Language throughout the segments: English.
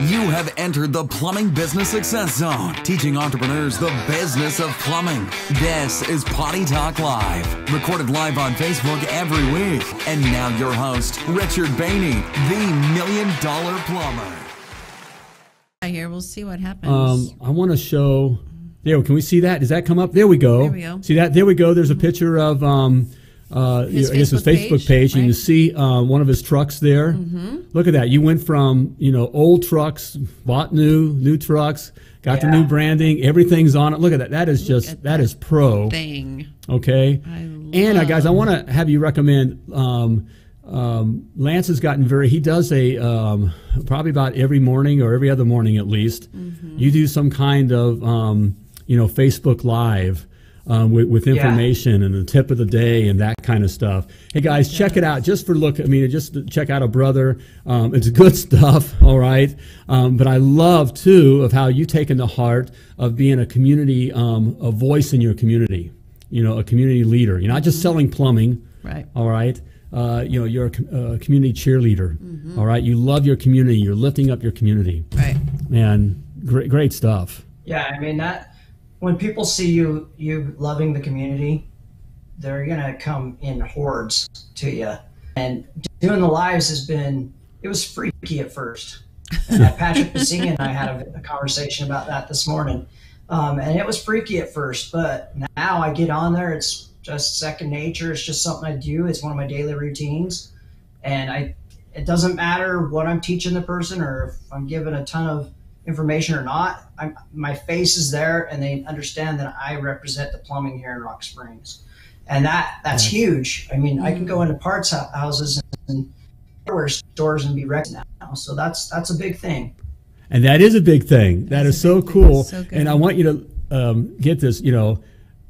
You have entered the Plumbing Business Success Zone, teaching entrepreneurs the business of plumbing. This is Potty Talk Live, recorded live on Facebook every week. And now your host, Richard Behney, the $1,000,000 Plumber. Here, we'll see what happens. I want to show. There, can we see that? Does that come up? There we go. There we go. See that? There we go. There's a picture of his Facebook page, right? And you see one of his trucks there. Mm-hmm. Look at that. You went from, you know, old trucks, bought new trucks, got the new branding. Everything's on it. Look at that. That is just that is pro thing. Okay. Guys, I want to have you recommend. Lance has gotten he does a probably about every morning or every other morning at least. Mm-hmm. You do some kind of you know, Facebook Live with information and the tip of the day and that kind of stuff. Hey guys, check it out just for look. I mean, just check out a brother. It's good stuff. All right, but I love too of how you taken the heart of being a community, a voice in your community. You know, a community leader. You're not just selling plumbing. Right. All right. You know, you're a community cheerleader. Mm-hmm. All right, you love your community. You're lifting up your community. Right. Man, great stuff. Yeah, I mean that. When people see you loving the community, they're gonna come in hordes to you. And doing the lives has been. It was freaky at first. Patrick Pessina and I had a conversation about that this morning, and it was freaky at first. But now I get on there. It's just second nature. It's just something I do. It's one of my daily routines. And it doesn't matter what I'm teaching the person or if I'm giving a ton of information or not. My face is there and they understand that I represent the plumbing here in Rock Springs. And that's huge. I mean, I can go into parts houses and hardware stores and be recognized now. So that's a big thing. And that is a big thing. That is so cool. So and I want you to get this, you know,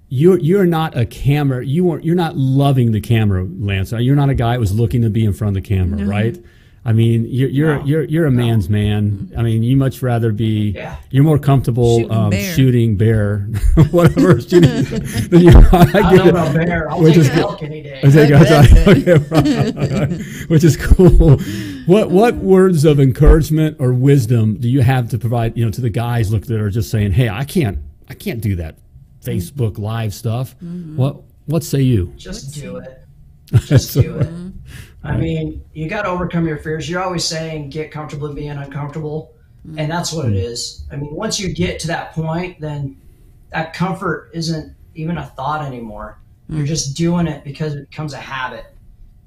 You're not a camera. You're not loving the camera, Lance. You're not a guy that was looking to be in front of the camera, right? I mean, you're a man's man. I mean, you much rather be. Yeah. You're more comfortable shooting bear, whatever. Which is cool. What words of encouragement or wisdom do you have to provide? You know, to the guys that are just saying, "Hey, I can't do that Facebook Live stuff." What say you? Just do it. Just do it. I mean, you got to overcome your fears. You're always saying get comfortable in being uncomfortable, and that's what it is. I mean, once you get to that point, then that comfort isn't even a thought anymore. You're just doing it because it becomes a habit.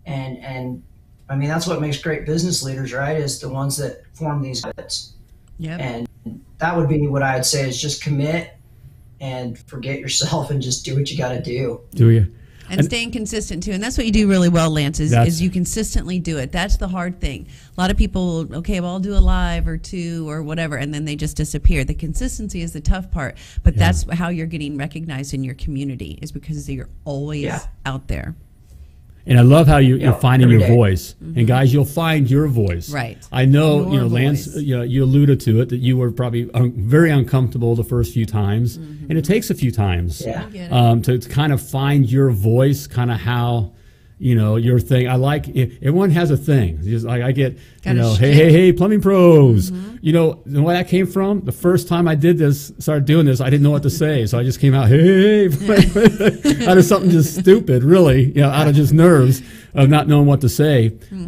And I mean, that's what makes great business leaders, right? Is the ones that form these habits. Yeah. And that would be what I'd say is just commit and forget yourself and just do what you got to do. And staying consistent too. And that's what you do really well, Lance, is you consistently do it. That's the hard thing. A lot of people, okay, well, I'll do a live or two or whatever, and then they just disappear. The consistency is the tough part, but that's how you're getting recognized in your community, is because you're always out there. And I love how you're finding your voice. And guys, you'll find your voice. Right. I know, you know, Lance, you alluded to it, that you were probably very uncomfortable the first few times. And it takes a few times to kind of find your voice, kind of how, you know, your thing. I like, everyone has a thing. Just like I get, you know, hey, plumbing pros. You know where that came from? The first time I did this, started doing this, I didn't know what to say. So I just came out, hey, out of something just stupid, really, you know, out of just nerves of not knowing what to say. You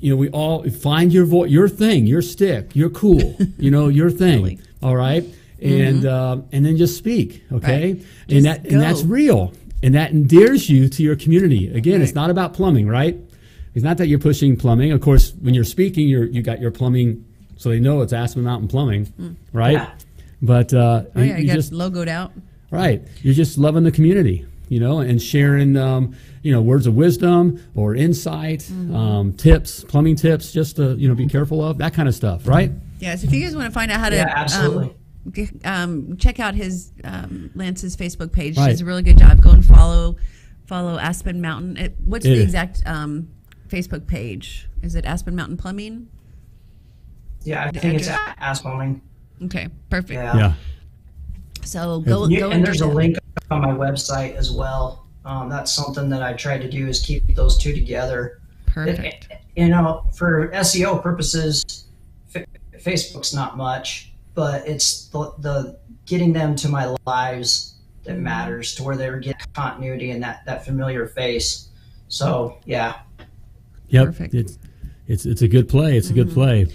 know, we all find your voice, your thing, your stick, your cool, you know, your thing. Really? All right. And then just speak. Okay. Right. And that's real. And that endears you to your community. Again, it's not about plumbing, right? It's not that you're pushing plumbing. Of course, when you're speaking, you got your plumbing, so they know it's Aspen Mountain Plumbing, right? Yeah. But you got just logoed out. Right. You're just loving the community, you know, and sharing, you know, words of wisdom or insight, tips, plumbing tips, just to, you know, be careful of that kind of stuff, right? Yeah. So if you guys want to find out how to, check out his Lance's Facebook page. He does a really good job. Go and follow Aspen Mountain. What's the exact Facebook page? Is it Aspen Mountain Plumbing? Yeah, I think it's Aspen Plumbing. Okay, perfect. Yeah. So go and there's a link on my website as well. That's something that I tried to do, is keep those two together. Perfect. You know, for SEO purposes, Facebook's not much, but it's the getting them to my lives that matters, to where they were getting continuity and that familiar face. So yeah. Yep. Perfect. It's a good play. It's a good play.